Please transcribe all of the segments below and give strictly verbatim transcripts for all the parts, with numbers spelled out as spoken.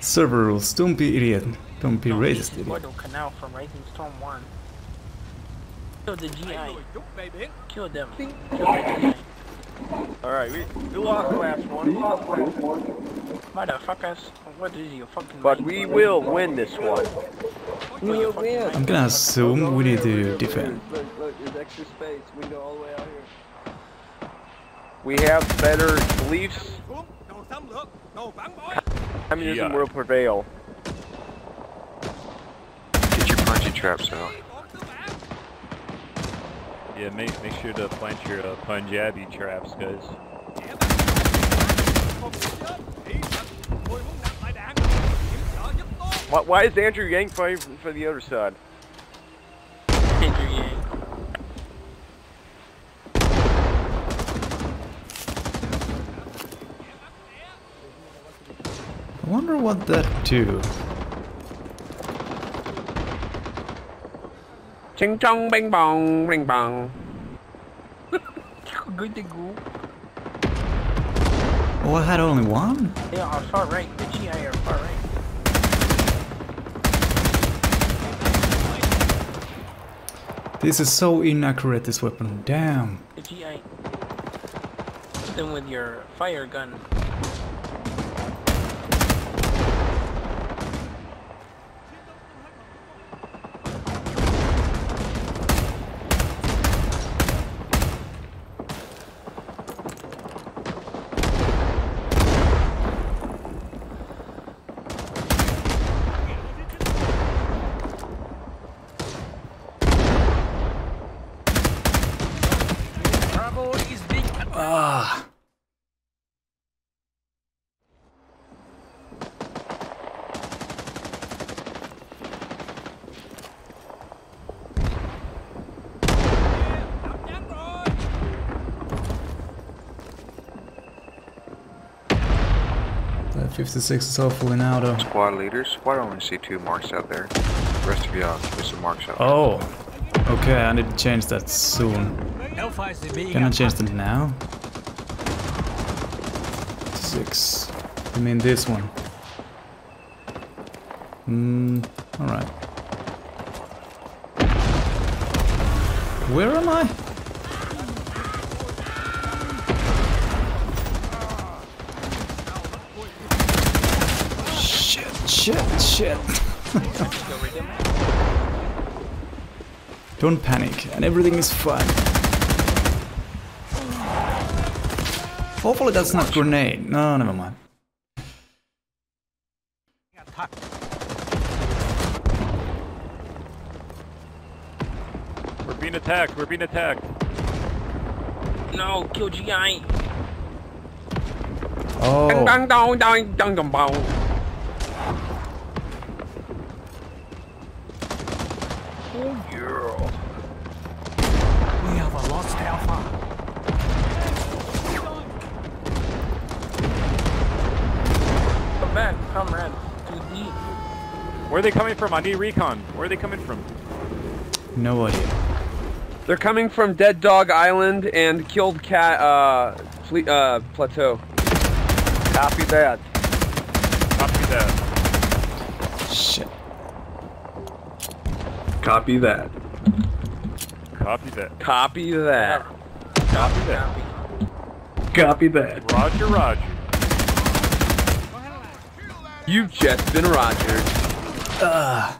Server rules. Don't be idiot. Don't be racist. Idiot. Canal from Racing Storm one. Kill the G I. Kill them. Kill the All right, we, we lost last one. Motherfuckers, what is your fucking? But we will win this one. We will. I'm gonna assume we need to defend. Look, look, there's extra space. We go all the way out here. We have better beliefs. Communism will prevail. Get your punching traps out. Yeah, make, make sure to plant your uh, Punjabi traps, guys. Why, why is Andrew Yang fighting for, for the other side? Andrew Yang. I wonder what that do. Ching chong bing bong ring bong. Oh, I had only one? Yeah, I'm far right. The G I are far right. This is so inaccurate, this weapon. Damn. The G I. Hit them with your fire gun. Ah. That fifty-six is hopefully now though. Squad leaders, why don't we see two marks out there? The rest of y'all, there's some marks out there. Oh, okay, I need to change that soon. Can I change them now? Six. I mean this one. Hmm. All right. Where am I? Shit! Shit! Shit! Don't panic, and everything is fine. Hopefully that's not grenade. No, never mind. We're being attacked. We're being attacked. No, kill G I. Oh. Oh yeah. We have a lost alpha. Comrade, too deep. Where are they coming from? I need recon. Where are they coming from? No idea. They're coming from Dead Dog Island and Killed Cat uh, uh, Plateau. Copy that. Copy that. Shit. Copy that. Copy that. Copy that. Copy that. Copy that. Roger, roger. You've just been rogered. Uh,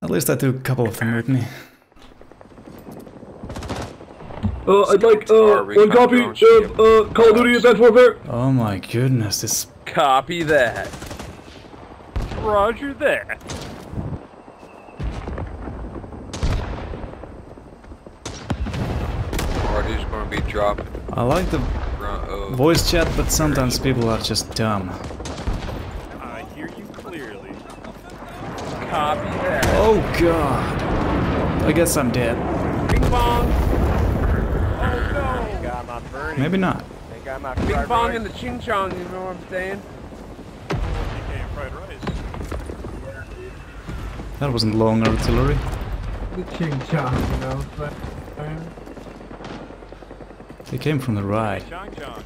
at least I took a couple of them with me. Uh, I'd like, uh, one copy of, uh, Call of Duty Advanced Warfare. Oh my goodness, this... Copy that. Roger that. Party's gonna be dropping. I like the voice chat, but sometimes people are just dumb. Oh god. I guess I'm dead. Bing bong. Oh no. Maybe not. Bing bong and the ching chong, you know what I'm saying? That wasn't long artillery. The ching chong, you know. But, uh, they came from the right. Chong chong.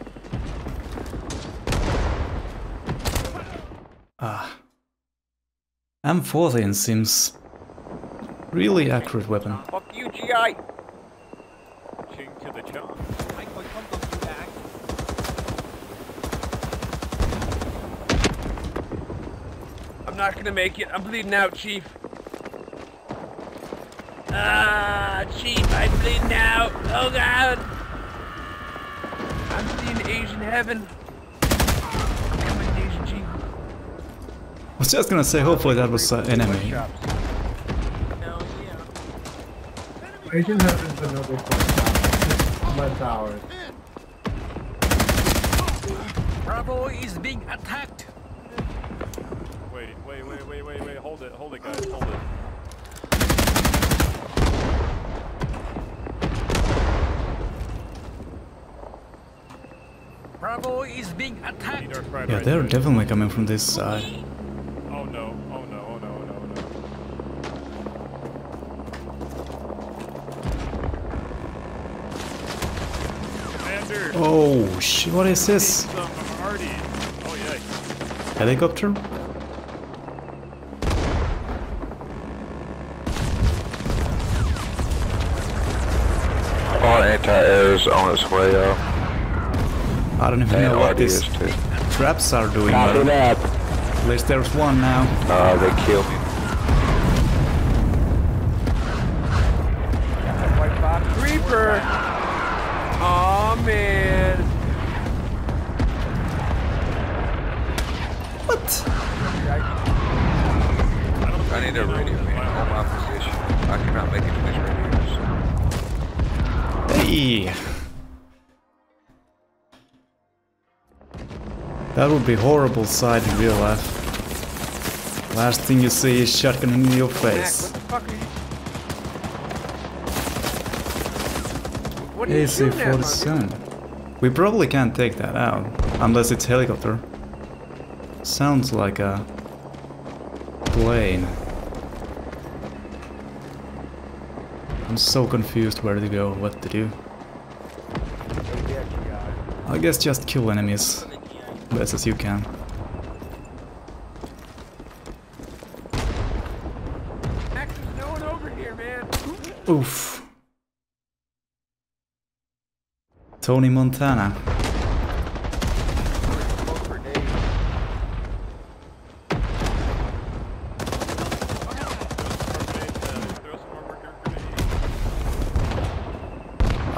Ah. M fourteen seems really accurate weapon. Fuck you, G I! Ching to the chop. I'm not gonna make it. I'm bleeding out, Chief. Ah, Chief, I'm bleeding out. Oh God! I'm bleeding Asian heaven. Come on, Asian Chief. I was just gonna say, hopefully that was an uh, enemy. Asian heaven's another thing. That's ours. Bravo is being attacked. Wait, wait, wait, wait, wait, wait. Hold it, hold it, guys, hold it. Bravo is being attacked. Yeah, they're definitely coming from this side. Oh no, oh no, oh no, oh no, no. Oh shit, what is this? Helicopter? Our anti-air is on its way up. I don't even know what these traps are doing, but at least there's one now. Uh, they killed me. Creeper! Aw, oh, man! What? I need a radio, man. I'm on my position. I cannot make it to these radios. Hey! That would be horrible sight in real life. Last thing you see is shotgun in your face. A C forty-seven. We probably can't take that out, unless it's helicopter. Sounds like a plane. I'm so confused where to go, what to do. I guess just kill enemies. Best as you can. Heck, there's no one over here, man. Oof. Tony Montana.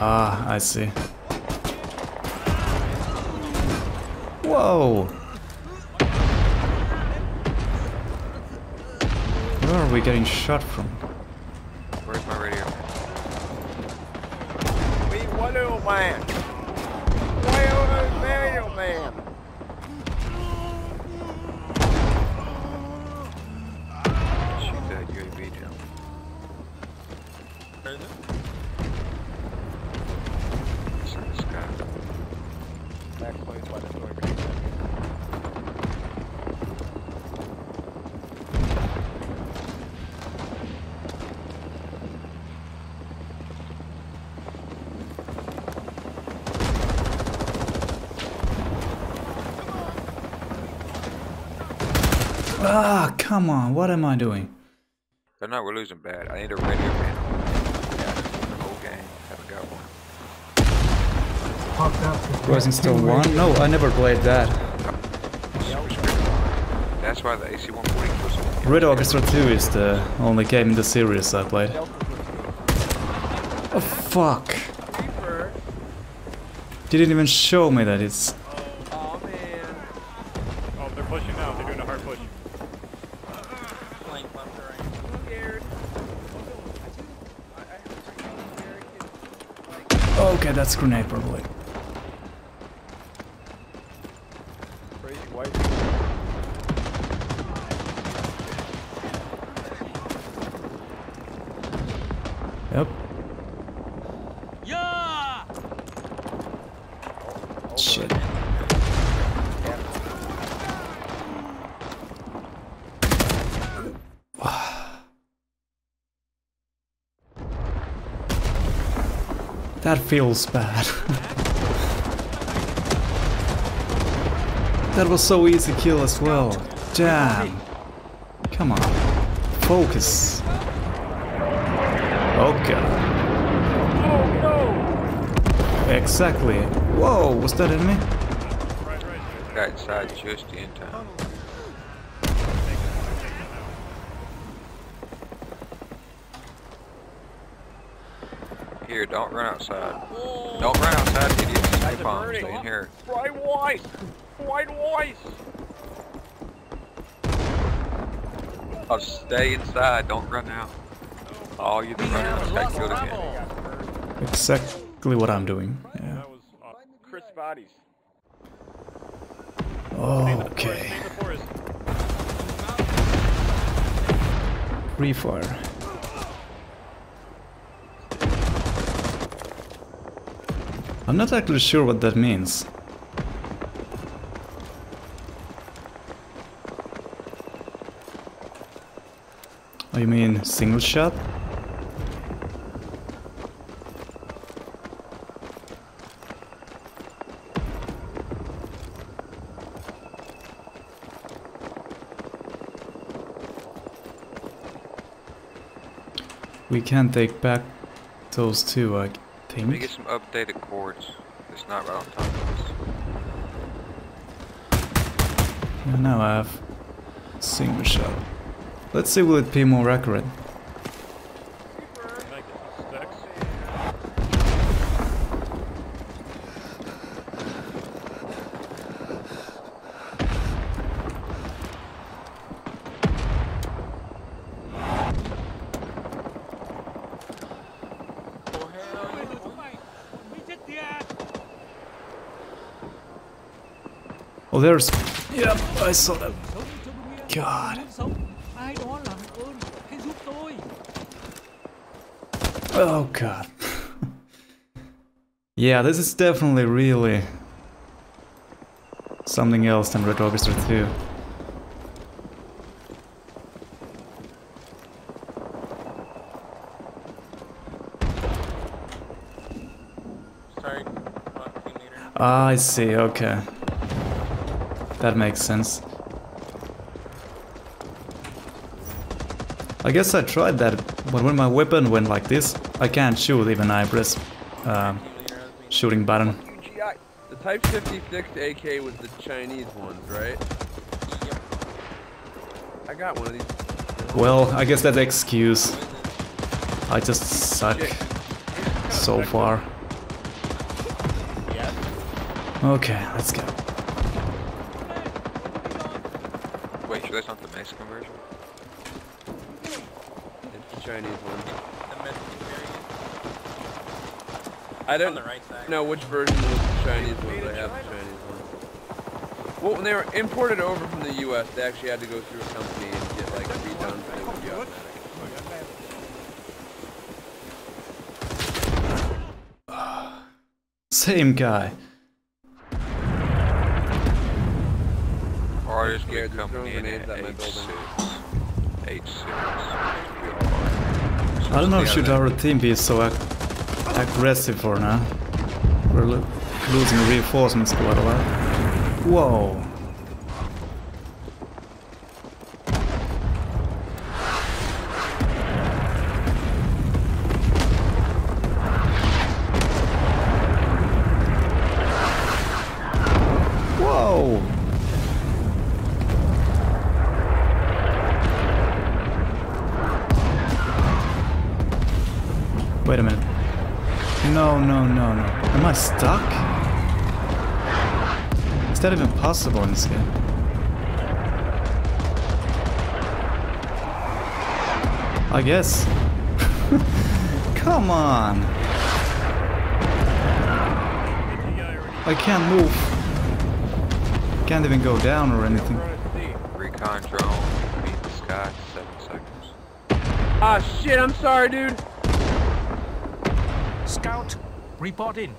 Ah, I see. Whoa! Where are we getting shot from? Where's my radio? We want to man! We want to radio man! Shoot that U A V down. Where is it? It's in the sky. Actually, it's by the door. Ah, come on, what am I doing? But no, we're losing bad. I need a radio man. Yeah, the whole game. Haven't got one. Wasn't still one? No, I never played that. That's why the A C one forty. Red Orchestra two is the only game in the series I played. Oh fuck. Didn't even show me that it's... Oh man. Oh, they're pushing now, they're doing a hard push. Okay, that's grenade probably. Yep. Yeah. Shit. That feels bad. That was so easy to kill as well. Damn. Come on. Focus. Okay. Exactly. Whoa, was that in me? Right side just in time. Here, don't run outside. Don't run outside, idiot. Stay bomb, stay in here. Right voice! Right voice! Oh, stay inside, don't run out. Oh, you've been running out, got killed again. Exactly what I'm doing. Yeah. That was uh, Chris Bodies. Oh, okay. Refire. I'm not actually sure what that means. Oh, you mean single shot? We can take back those two, I think. Let me get some updated chords. It's not right on top of us. Now I have single shot. Let's see, will it be more accurate? Oh, there's... Yep, I saw that. God. Oh, God. Yeah, this is definitely really... something else than Red Orchestra two. Sorry. Ah, I see, okay. That makes sense. I guess I tried that, but when my weapon went like this, I can't shoot even I press uh, shooting button. The Type fifty-six A K was the Chinese ones, right? I got one of these. Well, I guess that's an excuse. I just suck so far. Okay, let's go. Wait, sure that's not the Mexican version? It's the Chinese one. I don't know which version was the Chinese one, but I have the Chinese one. Well, when they were imported over from the U S, they actually had to go through a company and get, like, redone for it to be automatic. Same guy. I'm scared to come in at H six. I don't know, should our team be so ag aggressive for now? We're lo losing reinforcements quite a lot. Whoa! Wait a minute. No, no, no, no. Am I stuck? Is that even possible in this game? I guess. Come on! I can't move. Can't even go down or anything. Recon drone. Beat the sky in seven seconds. Ah, shit, I'm sorry, dude! Scout, report in.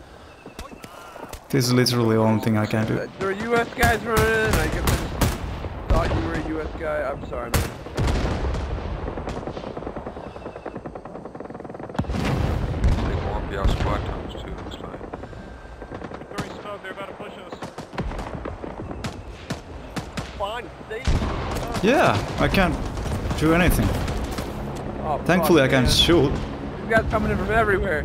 This is literally the only thing I can do. There are U S guys running in. I guess I thought you were a U S guy. I'm sorry, man. They won't be our squad times too, looks like. They're throwing smoke. They're about to push us. find these? Yeah, I can't do anything. Oh, thankfully, fuck, I can man. shoot. You guys coming in from everywhere.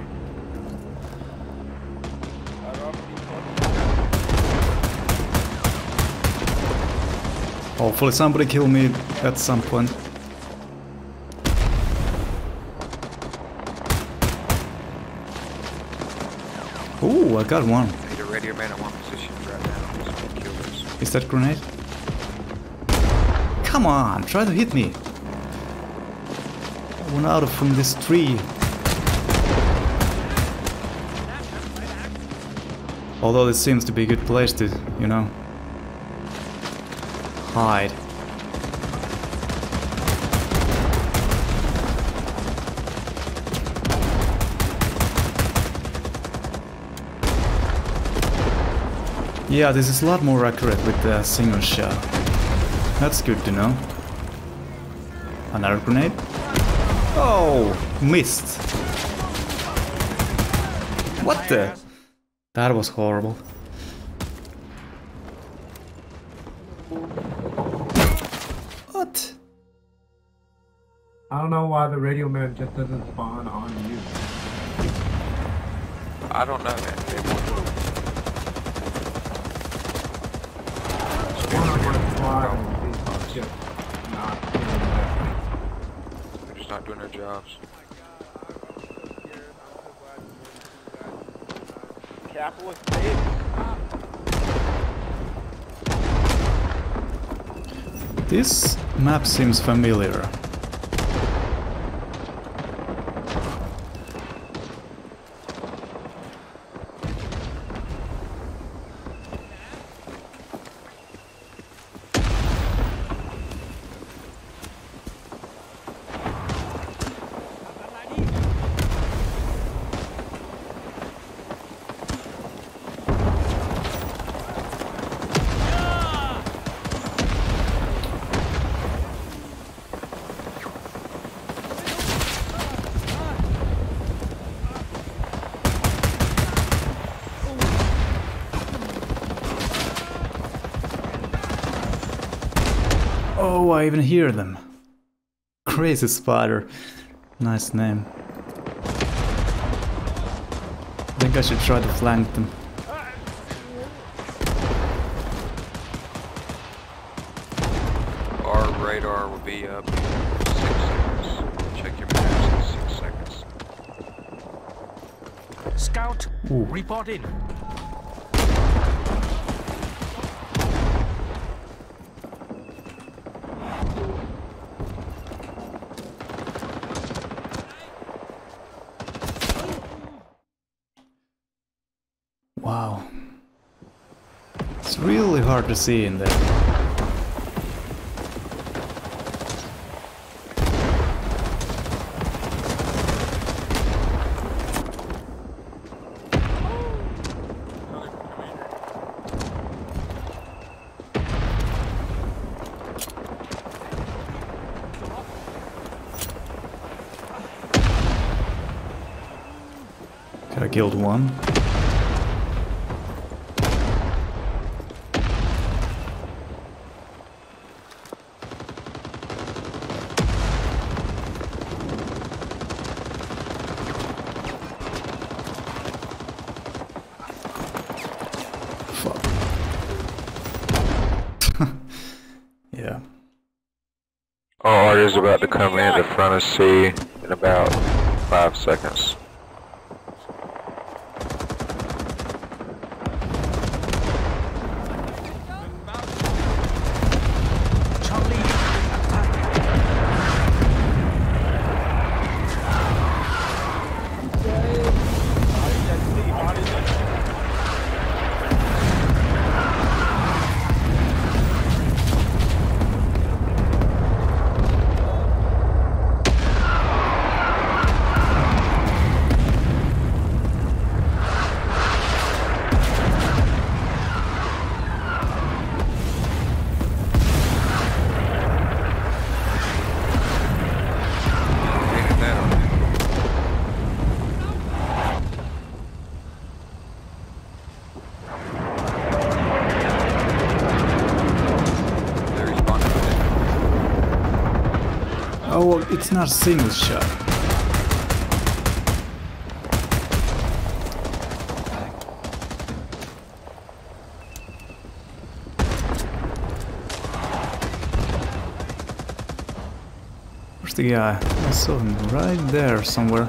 Hopefully, somebody kill me at some point. Ooh, I got one. I need a radio man at one position right now. I'm just gonna kill this. Is that grenade? Come on, try to hit me. One out of from this tree. Although this seems to be a good place to, you know, hide. Yeah, this is a lot more accurate with the single shot. That's good to know. Another grenade. Oh, missed. What the? That was horrible. What? I don't know why the radio man just doesn't spawn on you. I don't know, man. They're just not doing their jobs. Capitalist baby. This map seems familiar. Oh, I even hear them. Crazy Spider. Nice name. I think I should try to flank them. Our radar will be up in six seconds. Check your maps in six seconds. Scout, ooh, report in. Wow, it's really hard to see in there. Could I killed one? Yeah. Oh, it is about to come in the front of C in about five seconds. Oh, well, it's not single shot. Where's the guy? I saw him right there somewhere.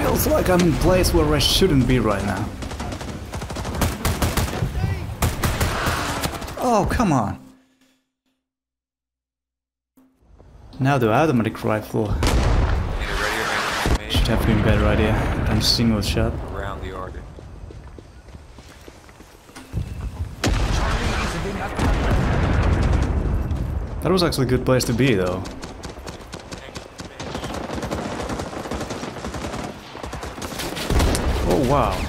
Feels like I'm in a place where I shouldn't be right now. Oh, come on. Now the automatic rifle should have been a better idea than single shot. That was actually a good place to be, though. Oh, wow.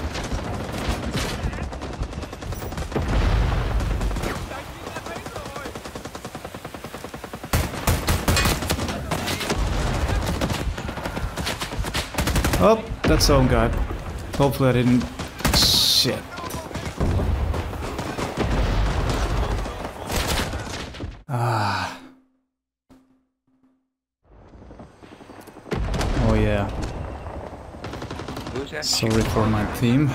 Oh, that's all good. Hopefully I didn't... Shit. Ah. Oh yeah. Sorry for my team.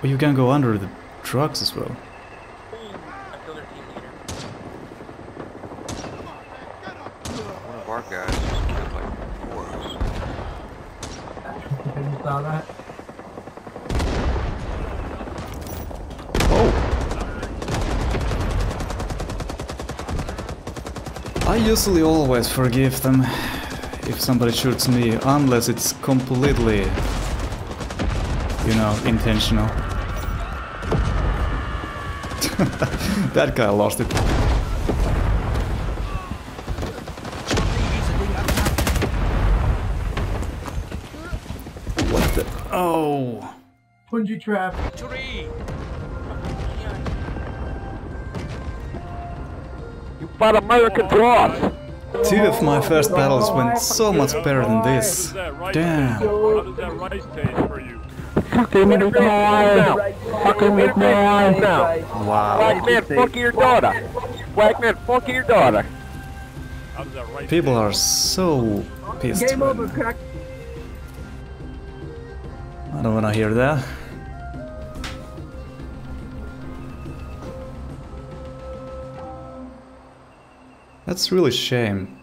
But you can go under the trucks as well. I usually always forgive them if somebody shoots me, unless it's completely, you know, intentional. That guy lost it. What the? Oh! Punji trap. Three. American draws. Two of my first battles went so much better than this. Damn. Fucking with my eyes now. Fucking with my eyes now. Wow. Black man, fuck your daughter. Black man, fuck your daughter. People are so pissed. Game over, crack. I don't wanna hear that. That's really a shame.